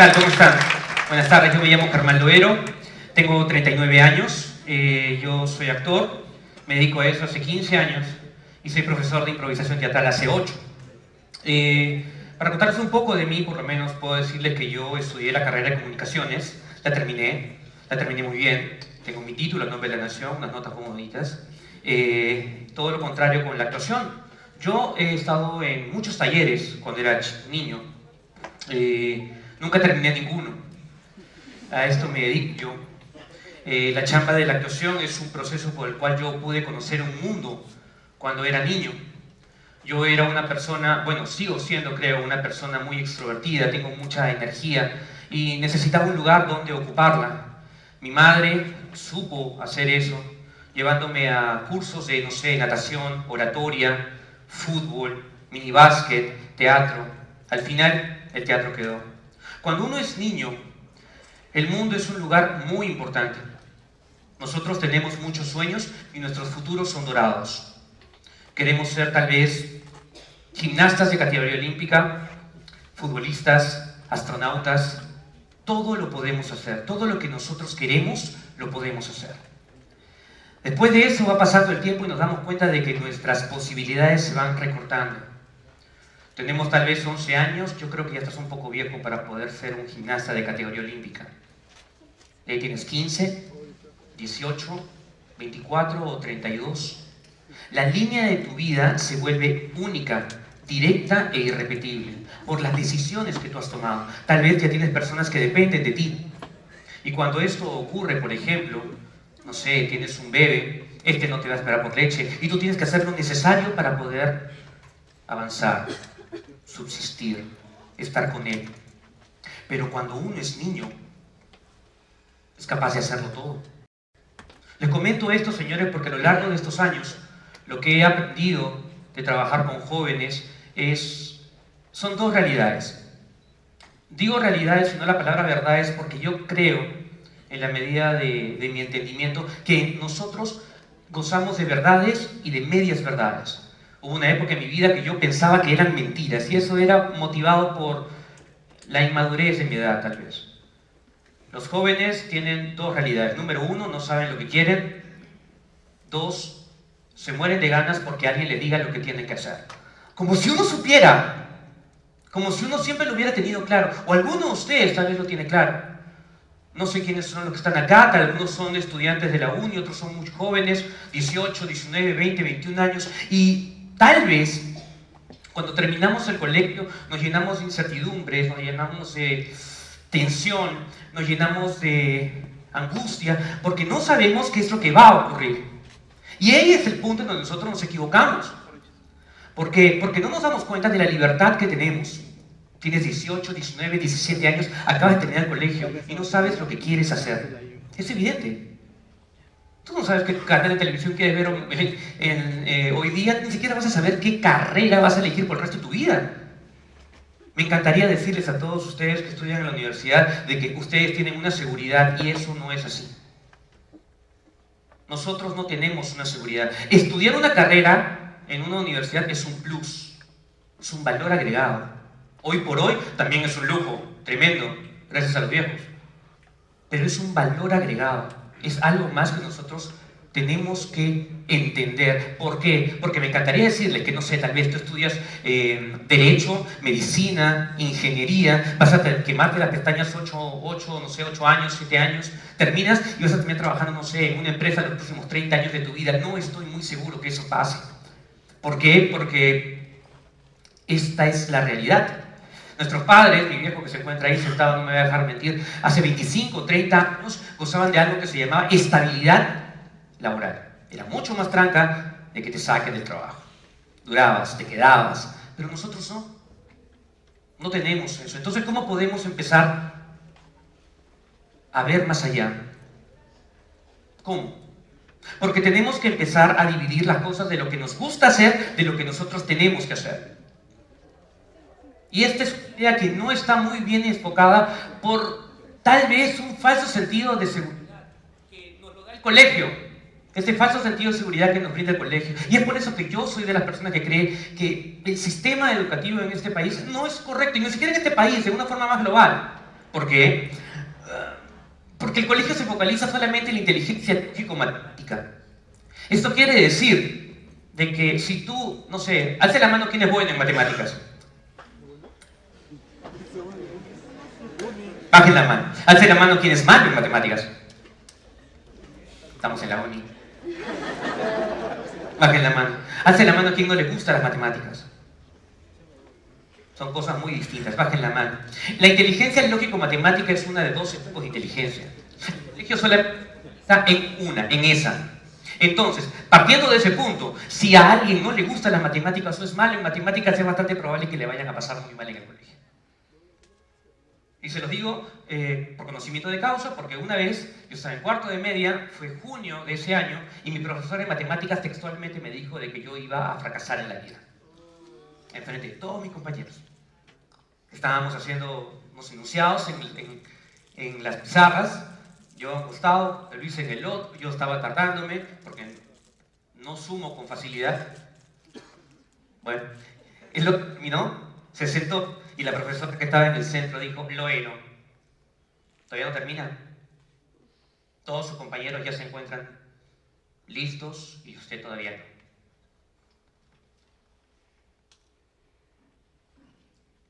tal? ¿Cómo están? Buenas tardes, yo me llamo Germán Loero, tengo 39 años, yo soy actor, me dedico a eso hace 15 años y soy profesor de improvisación teatral hace 8. Para contarles un poco de mí, por lo menos puedo decirles que yo estudié la carrera de comunicaciones, la terminé muy bien, tengo mi título, el nombre de la nación, unas notas muy bonitas, todo lo contrario con la actuación. Yo he estado en muchos talleres cuando era niño, nunca terminé ninguno, a esto me dedico yo. La chamba de la actuación es un proceso por el cual yo pude conocer un mundo cuando era niño. Yo era una persona, bueno, sigo siendo creo, una persona muy extrovertida, tengo mucha energía y necesitaba un lugar donde ocuparla. Mi madre supo hacer eso, llevándome a cursos de, no sé, natación, oratoria, fútbol, minibásquet, teatro. Al final, el teatro quedó. Cuando uno es niño, el mundo es un lugar muy importante. Nosotros tenemos muchos sueños y nuestros futuros son dorados. Queremos ser tal vez gimnastas de categoría olímpica, futbolistas, astronautas. Todo lo podemos hacer, todo lo que nosotros queremos lo podemos hacer. Después de eso va pasando el tiempo y nos damos cuenta de que nuestras posibilidades se van recortando. Tenemos tal vez 11 años, yo creo que ya estás un poco viejo para poder ser un gimnasta de categoría olímpica. Ahí tienes 15, 18, 24 o 32. La línea de tu vida se vuelve única, directa e irrepetible por las decisiones que tú has tomado. Tal vez ya tienes personas que dependen de ti. Y cuando esto ocurre, por ejemplo, no sé, tienes un bebé, este no te va a esperar por leche, y tú tienes que hacer lo necesario para poder avanzar, subsistir, estar con él. Pero cuando uno es niño, es capaz de hacerlo todo. Les comento esto, señores, porque a lo largo de estos años, lo que he aprendido de trabajar con jóvenes son dos realidades. Digo realidades, sino la palabra verdad es porque yo creo, en la medida de mi entendimiento, que nosotros gozamos de verdades y de medias verdades. Hubo una época en mi vida que yo pensaba que eran mentiras, y eso era motivado por la inmadurez de mi edad, tal vez. Los jóvenes tienen dos realidades. Número uno, no saben lo que quieren. Dos, se mueren de ganas porque alguien les diga lo que tienen que hacer. Como si uno supiera, como si uno siempre lo hubiera tenido claro, o alguno de ustedes tal vez lo tiene claro. No sé quiénes son los que están acá, algunos son estudiantes de la UNI, otros son muy jóvenes, 18, 19, 20, 21 años, y tal vez cuando terminamos el colegio nos llenamos de incertidumbres, nos llenamos de tensión, nos llenamos de angustia, porque no sabemos qué es lo que va a ocurrir. Y ahí es el punto en donde nosotros nos equivocamos. ¿Por qué? Porque no nos damos cuenta de la libertad que tenemos. Tienes 18, 19, 17 años, acabas de terminar el colegio y no sabes lo que quieres hacer. Es evidente. Tú no sabes qué canal de televisión quieres ver hoy día, ni siquiera vas a saber qué carrera vas a elegir por el resto de tu vida. Me encantaría decirles a todos ustedes que estudian en la universidad de que ustedes tienen una seguridad y eso no es así. Nosotros no tenemos una seguridad. Estudiar una carrera en una universidad es un plus, es un valor agregado. Hoy por hoy también es un lujo tremendo, gracias a los viejos. Pero es un valor agregado, es algo más que nosotros tenemos que entender. ¿Por qué? Porque me encantaría decirles que, no sé, tal vez tú estudias Derecho, Medicina, Ingeniería, vas a quemarte las pestañas 8 años, 7 años, terminas y vas a terminar trabajando, no sé, en una empresa los próximos 30 años de tu vida. No estoy muy seguro que eso pase. ¿Por qué? Porque esta es la realidad. Nuestros padres, mi viejo que se encuentra ahí sentado, no me voy a dejar mentir, hace 25, 30 años gozaban de algo que se llamaba estabilidad laboral. Era mucho más tranca de que te saquen del trabajo. Durabas, te quedabas, pero nosotros no. No tenemos eso. Entonces, ¿cómo podemos empezar a ver más allá? ¿Cómo? Porque tenemos que empezar a dividir las cosas de lo que nos gusta hacer, de lo que nosotros tenemos que hacer. Y esta es una idea que no está muy bien enfocada por tal vez un falso sentido de seguridad que nos lo da el colegio. Este falso sentido de seguridad que nos brinda el colegio. Y es por eso que yo soy de las personas que cree que el sistema educativo en este país no es correcto. Y ni siquiera en este país, de una forma más global. ¿Por qué? Porque el colegio se focaliza solamente en la inteligencia psicomática. Esto quiere decir de que si tú, no sé, alza la mano quién es bueno en matemáticas. Bajen la mano. Alce la mano quién es malo en matemáticas. Estamos en la UNI. Bajen la mano. Alce la mano quien no le gusta las matemáticas. Son cosas muy distintas, bajen la mano. La inteligencia lógico-matemática es una de 12 tipos de inteligencia. El colegio solo está en una, en esa. Entonces, partiendo de ese punto, si a alguien no le gustan las matemáticas o es malo en matemáticas, es bastante probable que le vayan a pasar muy mal en el colegio. Y se los digo por conocimiento de causa, porque una vez, yo estaba en cuarto de media, fue junio de ese año, y mi profesor de matemáticas textualmente me dijo de que yo iba a fracasar en la vida. Enfrente de todos mis compañeros. Estábamos haciendo unos enunciados en las pizarras, yo acostado, Luis en el otro, yo estaba tardándome porque no sumo con facilidad. Bueno, ¿no? Se sentó y la profesora que estaba en el centro dijo, Loero, todavía no termina. Todos sus compañeros ya se encuentran listos y usted todavía no.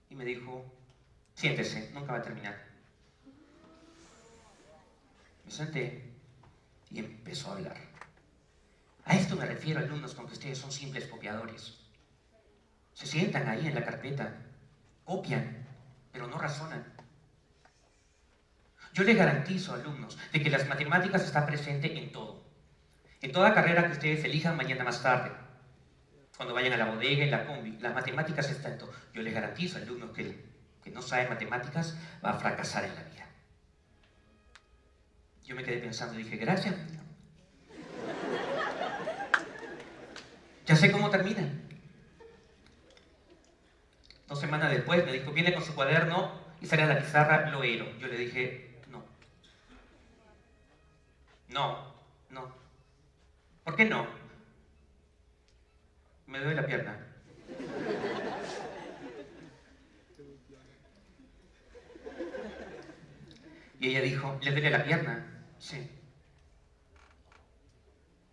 Y me dijo, siéntese, nunca va a terminar. Me senté y empezó a hablar. A esto me refiero, alumnos, con que ustedes son simples copiadores. Se sientan ahí en la carpeta, copian, pero no razonan. Yo les garantizo, alumnos, de que las matemáticas están presentes en todo. En toda carrera que ustedes elijan mañana más tarde. Cuando vayan a la bodega, en la combi, las matemáticas están en todo. Yo les garantizo a alumnos que no saben matemáticas va a fracasar en la vida. Yo me quedé pensando y dije, gracias. Ya sé cómo termina. 2 semanas después me dijo, viene con su cuaderno y sale a la pizarra, Loero. Yo le dije, no. No, no. ¿Por qué no? Me duele la pierna. Y ella dijo, ¿le duele la pierna? Sí.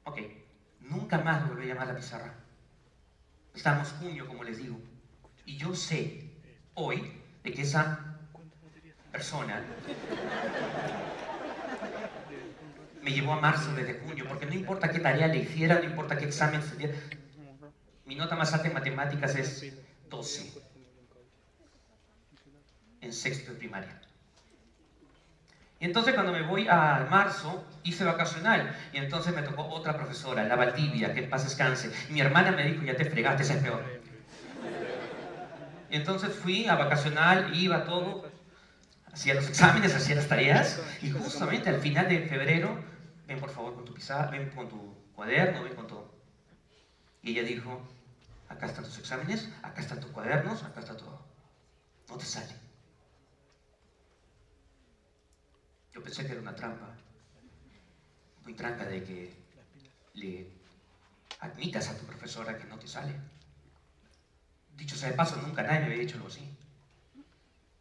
Ok, nunca más volví a llamar a la pizarra. Estamos junio, como les digo. Y yo sé hoy de que esa persona me llevó a marzo desde junio, porque no importa qué tarea le hiciera, no importa qué examen se diera. Mi nota más alta en matemáticas es 12, en sexto de primaria. Y entonces cuando me voy a marzo, hice vacacional, y entonces me tocó otra profesora, la Valdivia, que en paz descanse. Mi hermana me dijo, ya te fregaste, esa es peor. Y entonces fui a vacacional, iba todo, hacía los exámenes, hacía las tareas, y justamente al final de febrero, ven por favor con tu pizarra, ven con tu cuaderno, ven con todo. Y ella dijo, acá están tus exámenes, acá están tus cuadernos, acá está todo. No te sale. Yo pensé que era una trampa. Muy tranca de que le admitas a tu profesora que no te sale. Dicho sea de paso, nunca nadie me había dicho algo así.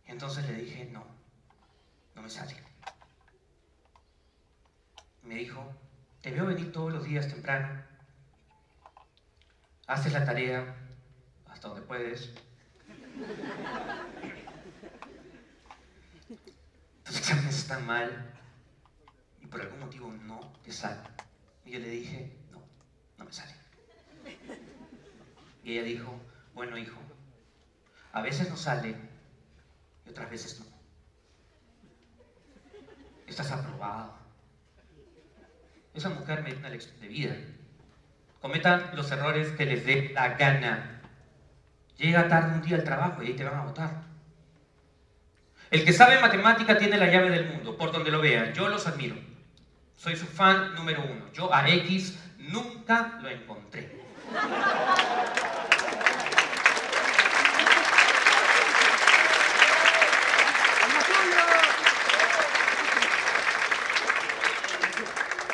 Y entonces le dije, no, no me sale. Me dijo, te veo venir todos los días temprano. Haces la tarea hasta donde puedes. Tus exámenes están mal y por algún motivo no te sale. Y yo le dije, no, no me sale. Y ella dijo, bueno hijo, a veces no sale y otras veces no. Estás aprobado. Esa mujer me dio una lección de vida. Cometan los errores que les dé la gana. Llega tarde un día al trabajo y ahí te van a votar. El que sabe matemática tiene la llave del mundo, por donde lo vean. Yo los admiro. Soy su fan número 1. Yo a X nunca lo encontré.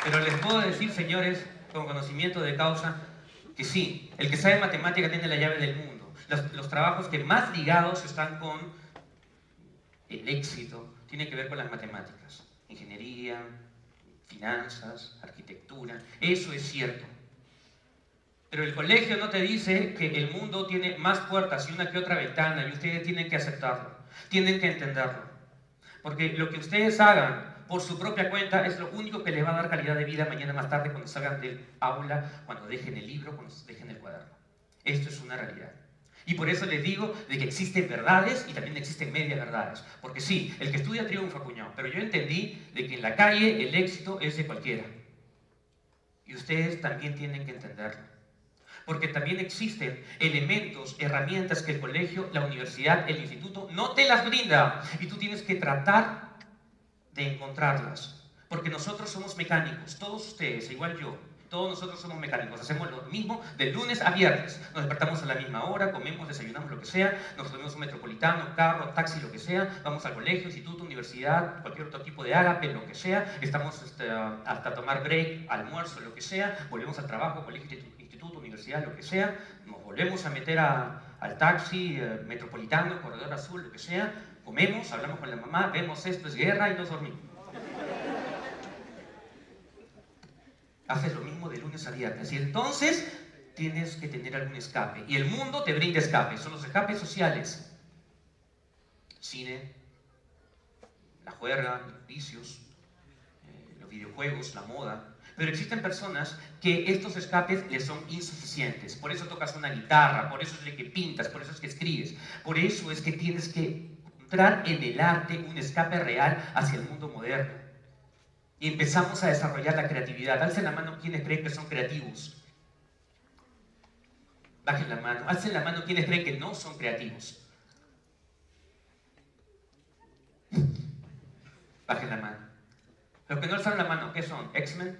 Pero les puedo decir, señores, con conocimiento de causa, que sí, el que sabe matemática tiene la llave del mundo. Los trabajos que más ligados están con el éxito tiene que ver con las matemáticas, ingeniería, finanzas, arquitectura, eso es cierto. Pero el colegio no te dice que el mundo tiene más puertas y una que otra ventana, y ustedes tienen que aceptarlo, tienen que entenderlo. Porque lo que ustedes hagan por su propia cuenta es lo único que les va a dar calidad de vida mañana más tarde, cuando salgan del aula, cuando dejen el libro, cuando dejen el cuaderno. Esto es una realidad. Y por eso les digo de que existen verdades y también existen medias verdades. Porque sí, el que estudia triunfa, cuñado. Pero yo entendí de que en la calle el éxito es de cualquiera. Y ustedes también tienen que entenderlo. Porque también existen elementos, herramientas que el colegio, la universidad, el instituto no te las brinda. Y tú tienes que tratar de encontrarlas. Porque nosotros somos mecánicos, todos ustedes, igual yo. Todos nosotros somos mecánicos, hacemos lo mismo de lunes a viernes. Nos despertamos a la misma hora, comemos, desayunamos, lo que sea, nos subimos un metropolitano, carro, taxi, lo que sea, vamos al colegio, instituto, universidad, cualquier otro tipo de ágape, lo que sea, estamos hasta tomar break, almuerzo, lo que sea, volvemos al trabajo, colegio, instituto, universidad, lo que sea, nos volvemos a meter al taxi, metropolitano, corredor azul, lo que sea, comemos, hablamos con la mamá, vemos esto es guerra y nos dormimos. Haces lo mismo de lunes a viernes y entonces tienes que tener algún escape y el mundo te brinda escape. Son los escapes sociales, cine, la juerga, los vicios, los videojuegos, la moda. Pero existen personas que estos escapes les son insuficientes. Por eso tocas una guitarra, por eso es que pintas, por eso es que escribes, por eso es que tienes que encontrar en el arte un escape real hacia el mundo moderno. Y empezamos a desarrollar la creatividad. Alcen la mano quienes creen que son creativos. Bajen la mano. Alcen la mano quienes creen que no son creativos. Bajen la mano. Los que no alzaron la mano, ¿qué son? ¿X-Men?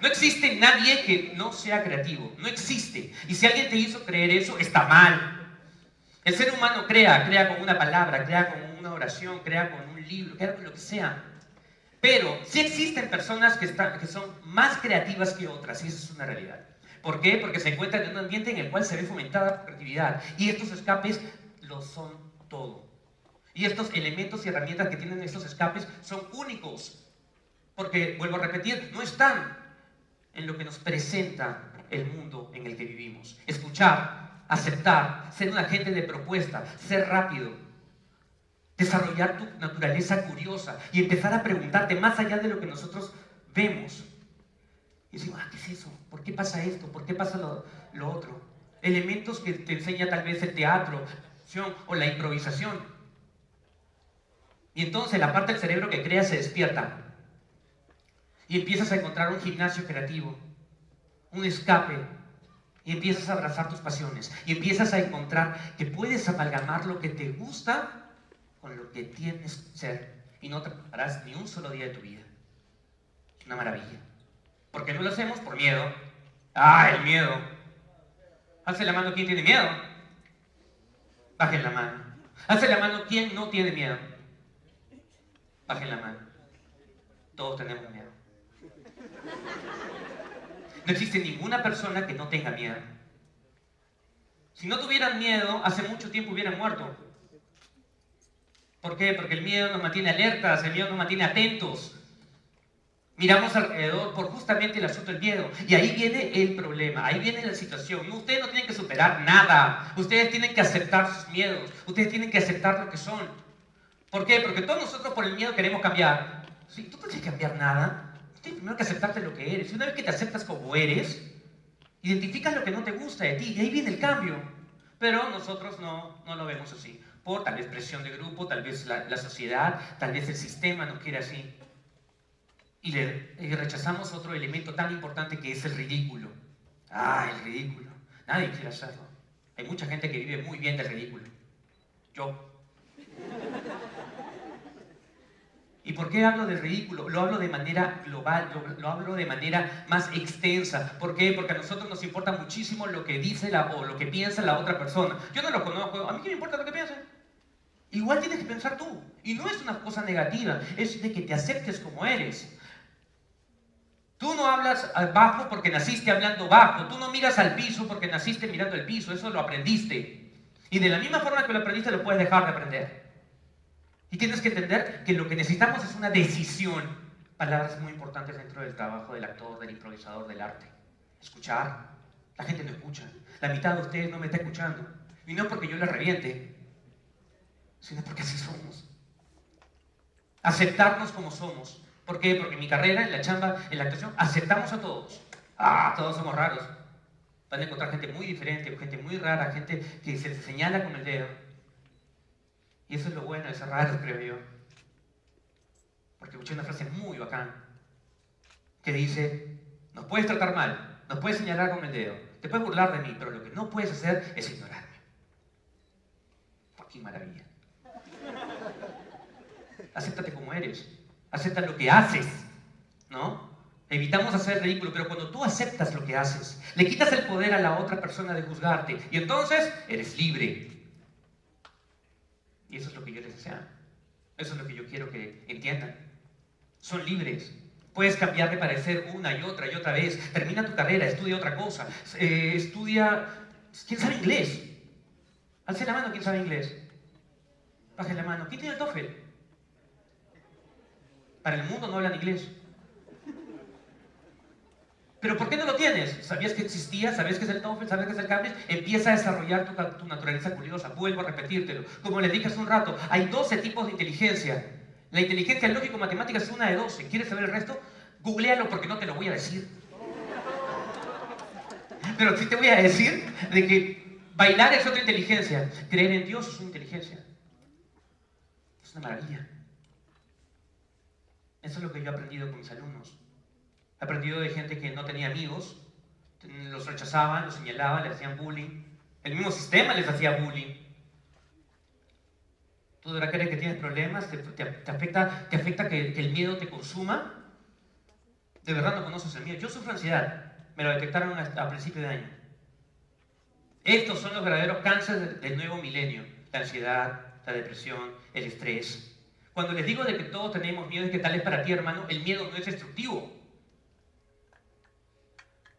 No existe nadie que no sea creativo. No existe. Y si alguien te hizo creer eso, está mal. El ser humano crea. Crea con una palabra, crea con una oración, crea con un libro, crea con lo que sea. Pero sí existen personas que son más creativas que otras, y eso es una realidad. ¿Por qué? Porque se encuentran en un ambiente en el cual se ve fomentada la creatividad, y estos escapes lo son todo. Y estos elementos y herramientas que tienen estos escapes son únicos, porque, vuelvo a repetir, no están en lo que nos presenta el mundo en el que vivimos. Escuchar, aceptar, ser un agente de propuesta, ser rápido, desarrollar tu naturaleza curiosa y empezar a preguntarte más allá de lo que nosotros vemos. Y decimos, ¿qué es eso? ¿Por qué pasa esto? ¿Por qué pasa lo otro? Elementos que te enseña tal vez el teatro, la acción o la improvisación. Y entonces la parte del cerebro que crea se despierta. Y empiezas a encontrar un gimnasio creativo, un escape. Y empiezas a abrazar tus pasiones. Y empiezas a encontrar que puedes amalgamar lo que te gusta con lo que tienes que ser, y no te pararás ni un solo día de tu vida. Es una maravilla. ¿Por qué no lo hacemos? Por miedo. ¡Ah, el miedo! Alce la mano quien tiene miedo. Bajen la mano. Alce la mano quien no tiene miedo. Bajen la mano. Todos tenemos miedo. No existe ninguna persona que no tenga miedo. Si no tuvieran miedo, hace mucho tiempo hubieran muerto. ¿Por qué? Porque el miedo nos mantiene alertas, el miedo nos mantiene atentos. Miramos alrededor por justamente el asunto del miedo. Y ahí viene el problema, ahí viene la situación. Ustedes no tienen que superar nada. Ustedes tienen que aceptar sus miedos. Ustedes tienen que aceptar lo que son. ¿Por qué? Porque todos nosotros por el miedo queremos cambiar. Sí, tú no tienes que cambiar nada. Tú tienes primero que aceptarte lo que eres. Y una vez que te aceptas como eres, identificas lo que no te gusta de ti. Y ahí viene el cambio. Pero nosotros no lo vemos así. Tal vez presión de grupo, tal vez la sociedad, tal vez el sistema nos quiere así. Y rechazamos otro elemento tan importante que es el ridículo. ¡Ah, el ridículo! Nadie quiere hacerlo. Hay mucha gente que vive muy bien del ridículo. Yo. ¿Y por qué hablo del ridículo? Lo hablo de manera global, lo hablo de manera más extensa. ¿Por qué? Porque a nosotros nos importa muchísimo lo que dice o lo que piensa la otra persona. Yo no lo conozco, ¿a mí qué me importa lo que piensa? Igual tienes que pensar tú. Y no es una cosa negativa, es de que te aceptes como eres. Tú no hablas bajo porque naciste hablando bajo. Tú no miras al piso porque naciste mirando el piso. Eso lo aprendiste. Y de la misma forma que lo aprendiste, lo puedes dejar de aprender. Y tienes que entender que lo que necesitamos es una decisión. Palabras muy importantes dentro del trabajo del actor, del improvisador, del arte. Escuchar. La gente no escucha. La mitad de ustedes no me está escuchando. Y no porque yo la reviente, sino porque así somos. Aceptarnos como somos. ¿Por qué? Porque en mi carrera, en la chamba, en la actuación, aceptamos a todos. Ah, todos somos raros. Van a encontrar gente muy diferente, gente muy rara, gente que se señala con el dedo. Y eso es lo bueno de ser raro, creo yo. Porque escuché una frase muy bacán, que dice, nos puedes tratar mal, nos puedes señalar con el dedo, te puedes burlar de mí, pero lo que no puedes hacer es ignorarme. ¡Qué maravilla! Acéptate como eres, acepta lo que haces, ¿no? Evitamos hacer ridículo, pero cuando tú aceptas lo que haces, le quitas el poder a la otra persona de juzgarte, y entonces eres libre. Y eso es lo que yo les deseo. Eso es lo que yo quiero que entiendan. Son libres. Puedes cambiar de parecer una y otra vez. Termina tu carrera, estudia otra cosa. Estudia... ¿Quién sabe inglés? Alce la mano, ¿quién sabe inglés? Baje la mano. ¿Quién tiene el TOEFL? Para el mundo no hablan inglés. ¿Pero por qué no lo tienes? ¿Sabías que existía? ¿Sabías que es el TOEFL? ¿Sabías que es el CAPES? Empieza a desarrollar tu naturaleza curiosa. Vuelvo a repetírtelo. Como les dije hace un rato, hay 12 tipos de inteligencia. La inteligencia lógico-matemática es una de 12. ¿Quieres saber el resto? Googléalo porque no te lo voy a decir. Pero sí te voy a decir de que bailar es otra inteligencia. Creer en Dios es una inteligencia. Es una maravilla. Eso es lo que yo he aprendido con mis alumnos. He aprendido de gente que no tenía amigos, los rechazaban, los señalaban, les hacían bullying. El mismo sistema les hacía bullying. ¿Tú de verdad crees que tienes problemas? ¿Te afecta que el miedo te consuma? De verdad no conoces el miedo. Yo sufro ansiedad. Me lo detectaron a principio de año. Estos son los verdaderos cánceres del nuevo milenio. La ansiedad, la depresión, el estrés. Cuando les digo de que todos tenemos miedo, es que tal es para ti, hermano, el miedo no es destructivo.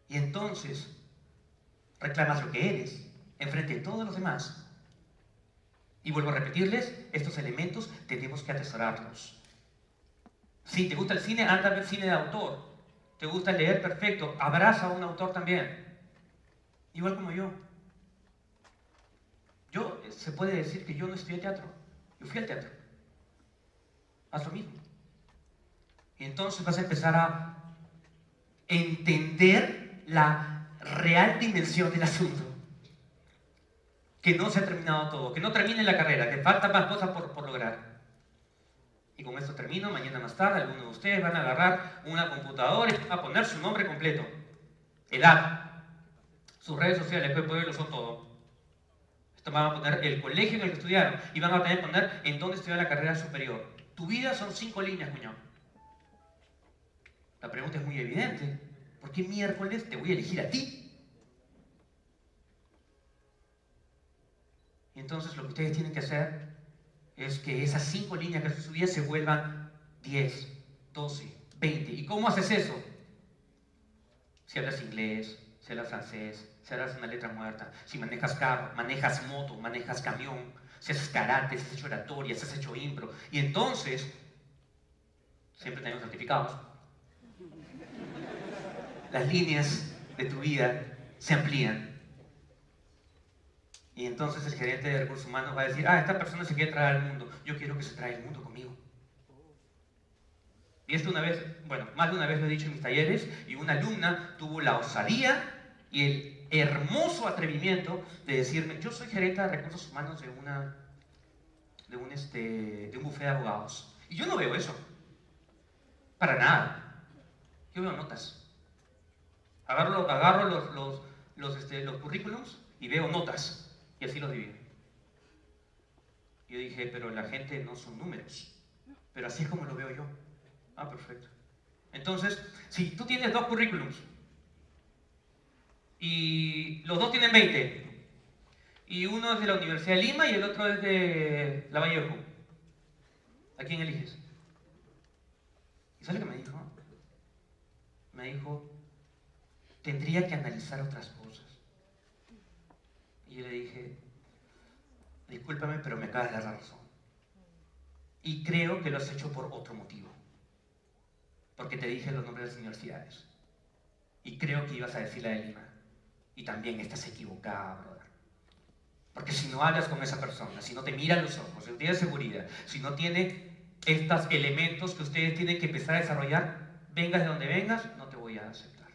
Y entonces, reclamas lo que eres, enfrente de todos los demás. Y vuelvo a repetirles, estos elementos tenemos que atesorarlos. Si te gusta el cine, anda a ver cine de autor. Te gusta leer, perfecto, abraza a un autor también. Igual como yo. Yo, se puede decir que yo no estudié teatro. Yo fui al teatro. Haz lo mismo. Y entonces vas a empezar a entender la real dimensión del asunto. Que no se ha terminado todo, que no termine la carrera, que faltan más cosas por lograr. Y con esto termino. Mañana más tarde, algunos de ustedes van a agarrar una computadora y van a poner su nombre completo, edad, sus redes sociales, que pueden son todo. Esto van a poner el colegio en el que estudiaron y van a tener que poner en dónde estudiaron la carrera superior. Tu vida son 5 líneas, cuñado. La pregunta es muy evidente. ¿Por qué miércoles te voy a elegir a ti? Y entonces lo que ustedes tienen que hacer es que esas 5 líneas que subían se vuelvan 10, 12, 20. ¿Y cómo haces eso? Si hablas inglés, si hablas francés, si hablas una letra muerta, si manejas carro, manejas moto, manejas camión, si haces karate, si has hecho oratoria, si has hecho impro. Y entonces, siempre tenemos certificados. Las líneas de tu vida se amplían. Y entonces el gerente de recursos humanos va a decir, esta persona se quiere traer al mundo, yo quiero que se traiga el mundo conmigo. Y esto una vez, bueno, más de una vez lo he dicho en mis talleres, y una alumna tuvo la osadía y el hermoso atrevimiento de decirme, yo soy gerente de recursos humanos de un bufete de abogados. Y yo no veo eso. Para nada. Yo veo notas. Agarro los currículums y veo notas, y así los divido. Yo dije, pero la gente no son números, pero así es como lo veo yo. Ah, perfecto. Entonces, si tú tienes 2 currículums, y los 2 tienen 20, y uno es de la Universidad de Lima y el otro es de La Vallejo, ¿a quién eliges? ¿Y sabes lo que me dijo? Me dijo, tendría que analizar otras cosas. Y yo le dije, discúlpame, pero me acabas de dar la razón. Y creo que lo has hecho por otro motivo. Porque te dije los nombres de las universidades. Y creo que ibas a decir la de Lima. Y también estás equivocada, brother. Porque si no hablas con esa persona, si no te mira a los ojos, si no tiene seguridad, si no tiene estos elementos que ustedes tienen que empezar a desarrollar, vengas de donde vengas, no te voy a aceptar.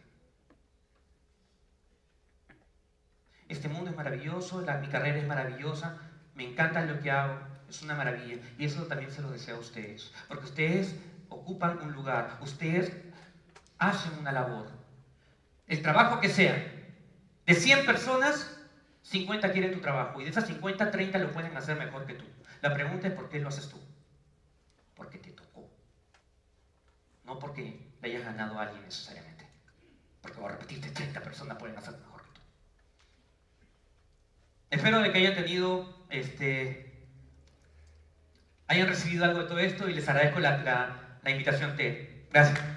Este mundo es maravilloso, mi carrera es maravillosa, me encanta lo que hago, es una maravilla. Y eso también se lo deseo a ustedes. Porque ustedes ocupan un lugar, ustedes hacen una labor. El trabajo que sea. De 100 personas, 50 quieren tu trabajo. Y de esas 50, 30 lo pueden hacer mejor que tú. La pregunta es ¿por qué lo haces tú? Porque te tocó. No porque le hayas ganado a alguien necesariamente. Porque voy a repetirte, 30 personas pueden hacerlo mejor que tú. Espero de que hayan tenido, hayan recibido algo de todo esto y les agradezco la invitación TED. Gracias.